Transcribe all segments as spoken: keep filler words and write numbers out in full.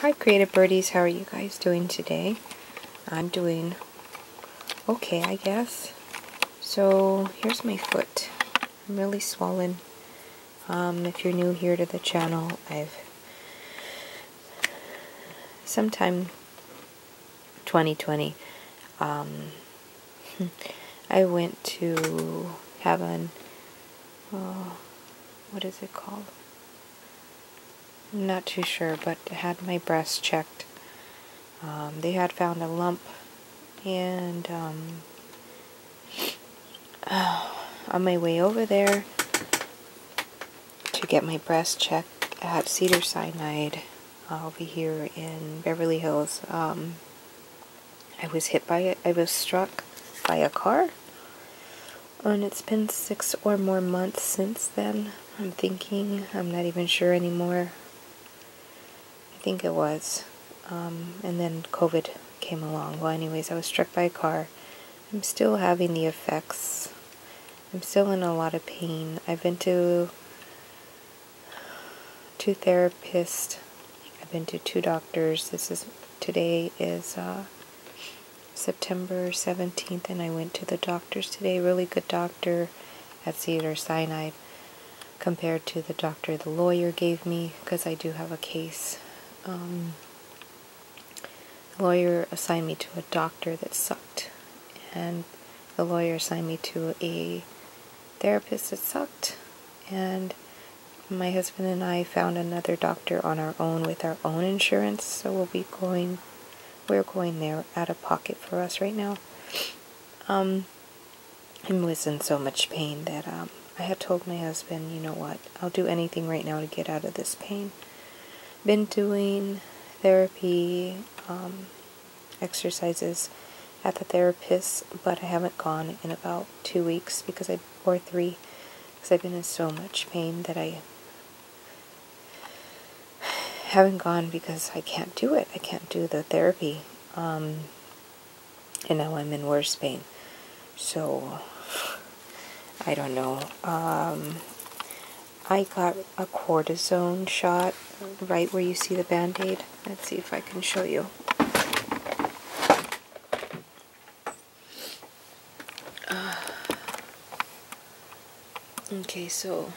Hi Creative Birdies, how are you guys doing today? I'm doing okay, I guess. So here's my foot. I'm really swollen. Um, if you're new here to the channel, I've sometime twenty twenty um, I went to have an oh, what is it called? I'm not too sure, but I had my breast checked. Um, they had found a lump, and um, oh, on my way over there to get my breast checked at Cedar Sinai uh, over here in Beverly Hills, um, I was hit by it. I was struck by a car, and it's been six or more months since then. I'm thinking, I'm not even sure anymore. I think it was, um, and then COVID came along. Well, anyways, I was struck by a car. I'm still having the effects. I'm still in a lot of pain. I've been to two therapists. I've been to two doctors. This is today is uh, September seventeenth, and I went to the doctors today. Really good doctor at Cedar Sinai compared to the doctor the lawyer gave me, because I do have a case. Um, the lawyer assigned me to a doctor that sucked, and the lawyer assigned me to a therapist that sucked, and my husband and I found another doctor on our own with our own insurance, so we'll be going, we're going there out of pocket for us right now. Um, I was in so much pain that um, I had told my husband, you know what, I'll do anything right now to get out of this pain. Been doing therapy um, exercises at the therapist, but I haven't gone in about two weeks because I or three because I've been in so much pain that I haven't gone because I can't do it. I can't do the therapy, um, and now I'm in worse pain. So I don't know. Um, I got a cortisone shot right where you see the band-aid. Let's see if I can show you. Uh, okay, so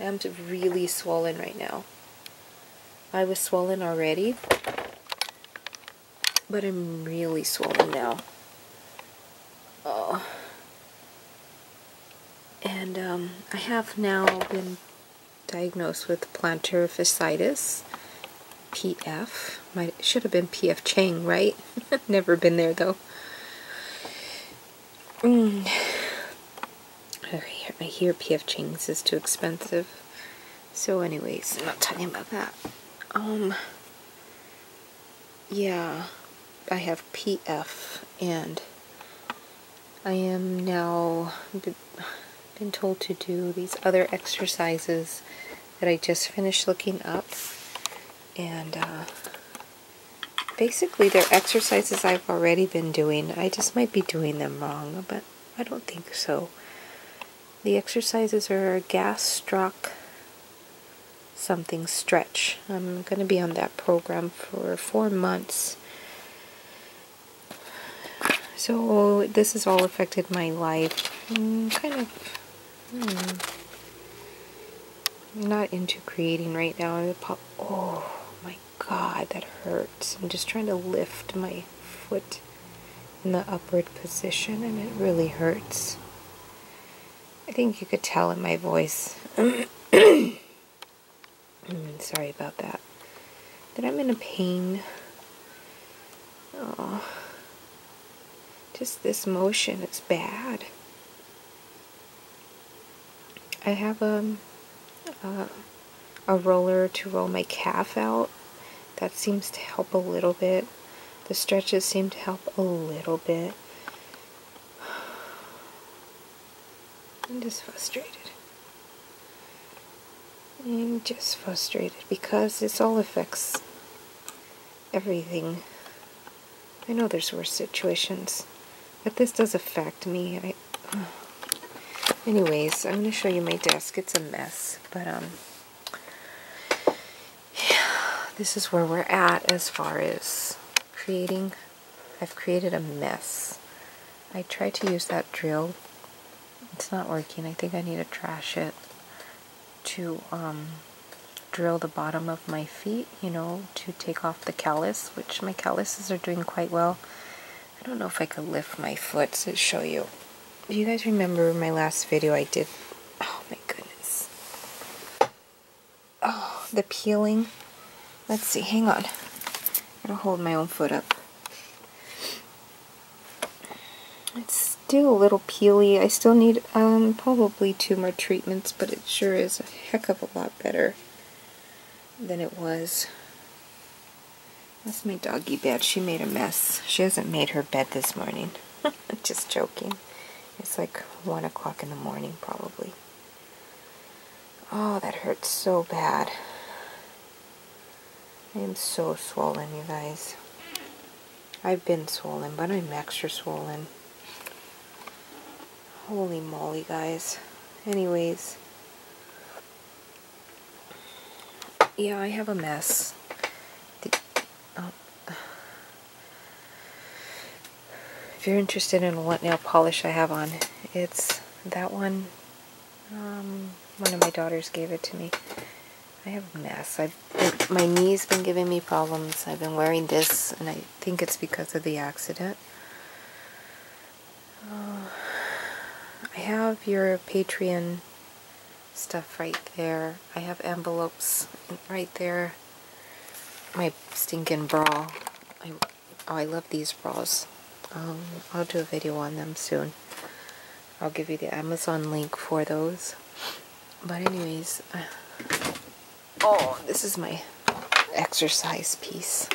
I'm really swollen right now. I was swollen already, but I'm really swollen now. Oh. And um, I have now been diagnosed with plantar fasciitis, P F. Might should have been P F Chang, right? Never been there though. Mm. I hear P F Chang's is too expensive. So, anyways, I'm not talking about that. Um. Yeah, I have P F, and I am now been told to do these other exercises that I just finished looking up, and uh, basically they're exercises I've already been doing. I just might be doing them wrong, but I don't think so. The exercises are gastroc something stretch. I'm going to be on that program for four months. So this has all affected my life. I'm kind of Hmm. I'm not into creating right now. I'm pop oh my god, that hurts. I'm just trying to lift my foot in the upward position, and it really hurts. I think you could tell in my voice. Sorry about that. That I'm in a pain. Oh, just this motion, it's bad. I have a, a, a roller to roll my calf out. That seems to help a little bit. The stretches seem to help a little bit. I'm just frustrated. I'm just frustrated because this all affects everything. I know there's worse situations, but this does affect me. I... Uh. Anyways, I'm going to show you my desk. It's a mess, but um, yeah, this is where we're at as far as creating. I've created a mess. I tried to use that drill. It's not working. I think I need to trash it to um, drill the bottom of my feet, you know, to take off the callus, which my calluses are doing quite well. I don't know if I could lift my foot to show you. Do you guys remember my last video I did? Oh my goodness. Oh, the peeling. Let's see, hang on. I gotta hold my own foot up. It's still a little peely. I still need um, probably two more treatments, but it sure is a heck of a lot better than it was. That's my doggy bed. She made a mess. She hasn't made her bed this morning. Just joking. It's like one o'clock in the morning, probably. Oh, that hurts so bad. I am so swollen, you guys. I've been swollen, but I'm extra swollen. Holy moly, guys. Anyways. Yeah, I have a mess. Did, oh. If you're interested in what nail polish I have on, it's that one. Um, one of my daughters gave it to me. I have a mess. I've been, my knee's been giving me problems. I've been wearing this, and I think it's because of the accident. Uh, I have your Patreon stuff right there. I have envelopes right there. My stinking bra. I, oh, I love these bras. Um, I'll do a video on them soon. I'll give you the Amazon link for those. But anyways, uh, oh, this is my exercise piece.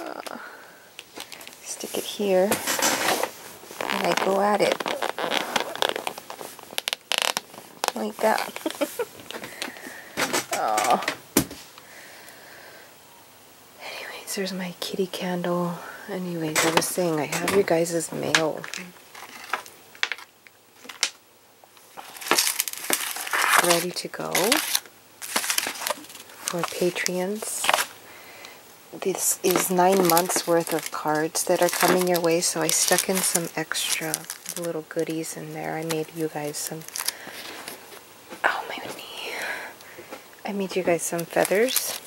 uh, stick it here, and I go at it like that. Oh. There's my kitty candle. Anyways, I was saying I have your guys' mail. Ready to go for Patreons. This is nine months worth of cards that are coming your way, so I stuck in some extra little goodies in there. I made you guys some... Oh, my knee. I made you guys some feathers.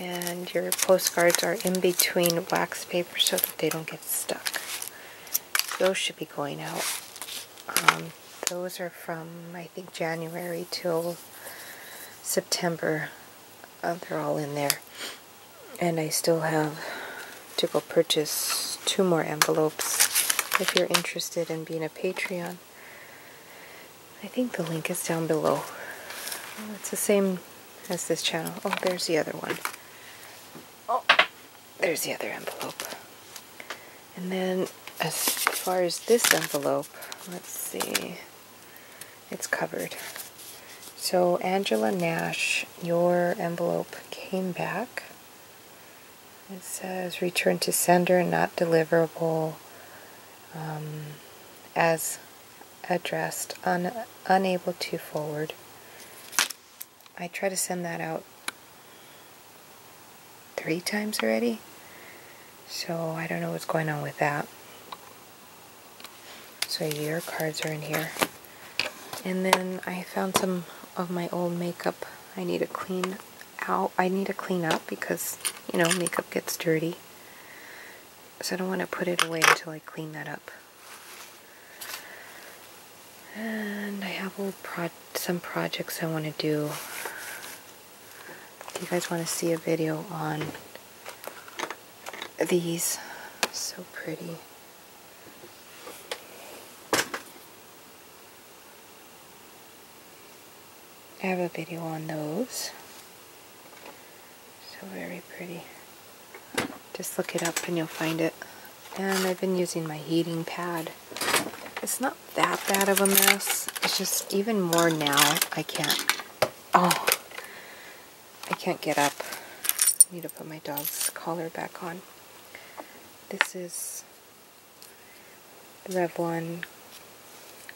And your postcards are in between wax paper so that they don't get stuck. Those should be going out. Um, those are from, I think, January till September. Uh, they're all in there. And I still have to go purchase two more envelopes if you're interested in being a Patreon. I think the link is down below. Well, it's the same as this channel. Oh, there's the other one. There's the other envelope. And then as far as this envelope, let's see, it's covered. So Angela Nash, your envelope came back. It says return to sender, not deliverable, um, as addressed, un unable to forward. I try to send that out three times already. So I don't know what's going on with that. So your cards are in here. And then I found some of my old makeup I need to clean out. I need to clean up because, you know, makeup gets dirty. So I don't want to put it away until I clean that up. And I have old pro some projects I want to do. If you guys want to see a video on these, so pretty. I have a video on those. So very pretty. Just look it up and you'll find it. And I've been using my heating pad. It's not that bad of a mess. It's just even more now. I can't. Oh, I can't get up. I need to put my dog's collar back on. This is the Revlon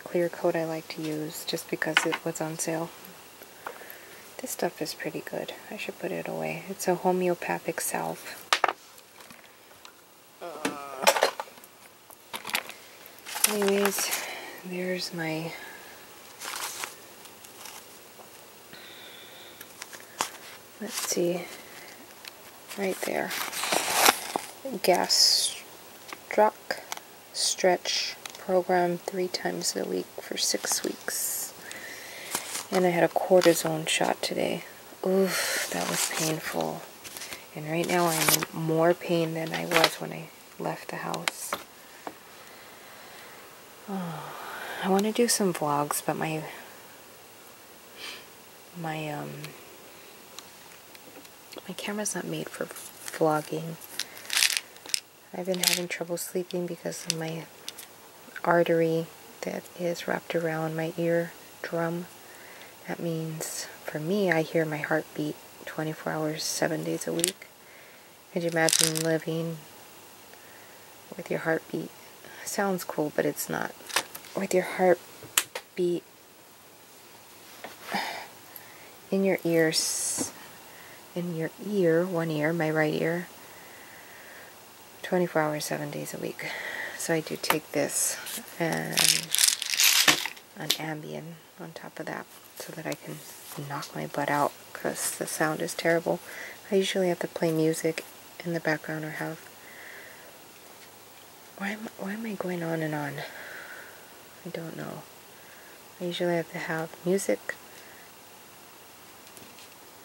clear coat I like to use just because it was on sale. This stuff is pretty good. I should put it away. It's a homeopathic salve. Anyways, there's my let's see right there. Gastroc stretch program three times a week for six weeks. And I had a cortisone shot today. Oof, that was painful. And right now I'm in more pain than I was when I left the house. Oh, I want to do some vlogs, but my my um my camera's not made for vlogging. I've been having trouble sleeping because of my artery that is wrapped around my eardrum. That means for me, I hear my heartbeat twenty-four hours, seven days a week. Could you imagine living with your heartbeat? Sounds cool, but it's not. With your heartbeat in your ears, in your ear, one ear, my right ear, twenty-four hours, seven days a week. So I do take this and an Ambien on top of that so that I can knock my butt out because the sound is terrible. I usually have to play music in the background or have Why am, why am I going on and on? I don't know. I usually have to have music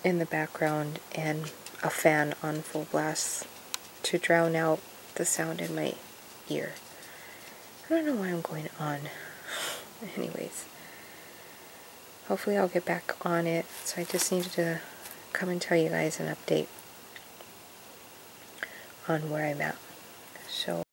in the background and a fan on full blast to drown out the sound in my ear. I don't know why I'm going on. Anyways, hopefully I'll get back on it. So I just needed to come and tell you guys an update on where I'm at. So.